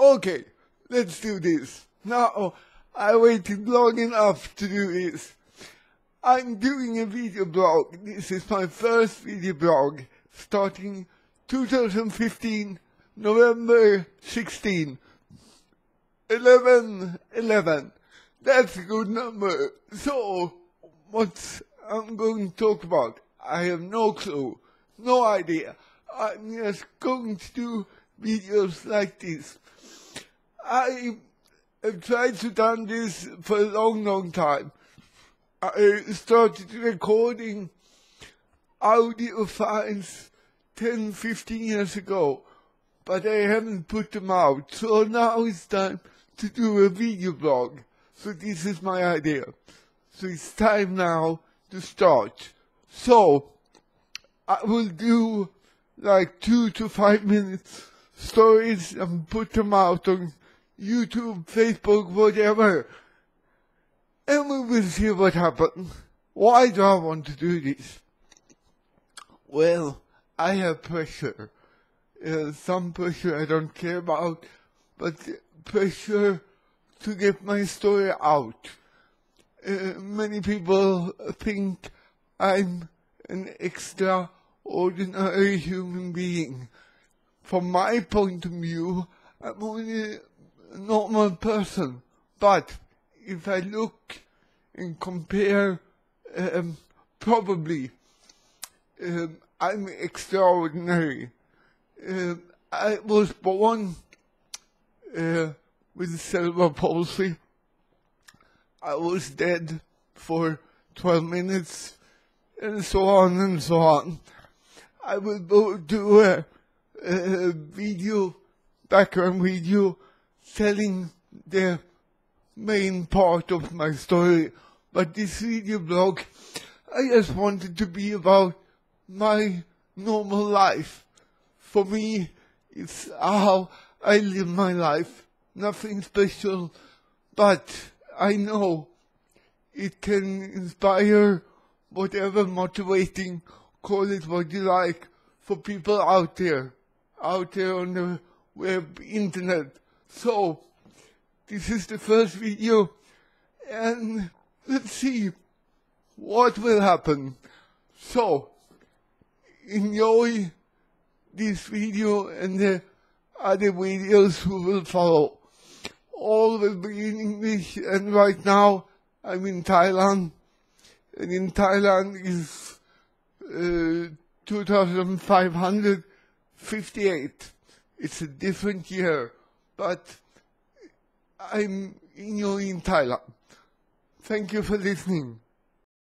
Okay, let's do this. Now, I waited long enough to do this. I'm doing a video blog. This is my first video blog, starting 2015, November 16. 11. That's a good number. So, what I'm going to talk about, I have no clue, no idea. I'm just going to do videos like this. I have tried to do this for a long time. I started recording audio files 10, 15 years ago, but I haven't put them out. So now it's time to do a video blog. So this is my idea. So it's time now to start. So I will do like 2 to 5 minutes stories and put them out on YouTube, Facebook, whatever. And we will see what happens. Why do I want to do this? Well, I have pressure. Some pressure I don't care about, but pressure to get my story out. Many people think I'm an extraordinary human being. From my point of view, I'm only a normal person. But if I look and compare, probably I'm extraordinary. I was born with cerebral palsy. I was dead for 12 minutes, and so on and so on. I will go do a video, background video, telling the main part of my story. But this video blog, I just wanted to be about my normal life. For me, it's how I live my life. Nothing special, but I know it can inspire whatever, motivating, call it what you like, for people out there on the web, internet. So, this is the first video, and let's see what will happen. So, enjoy this video and the other videos who will follow. All will be in English, and right now I'm in Thailand, and in Thailand is 2558. It's a different year, but I'm enjoying Thailand. Thank you for listening.